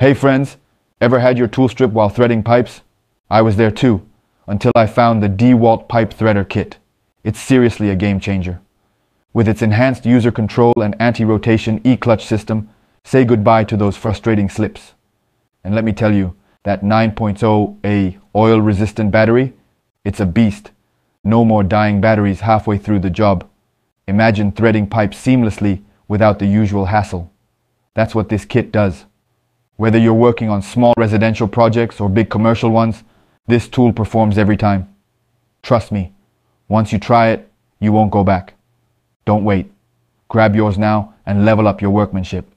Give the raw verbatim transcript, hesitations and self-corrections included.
Hey friends, ever had your tool strip while threading pipes? I was there too, until I found the DeWalt Pipe Threader Kit. It's seriously a game changer. With its enhanced user control and anti-rotation e-clutch system, say goodbye to those frustrating slips. And let me tell you, that nine point oh A oil-resistant battery, it's a beast. No more dying batteries halfway through the job. Imagine threading pipes seamlessly without the usual hassle. That's what this kit does. Whether you're working on small residential projects or big commercial ones, this tool performs every time. Trust me, once you try it, you won't go back. Don't wait. Grab yours now and level up your workmanship.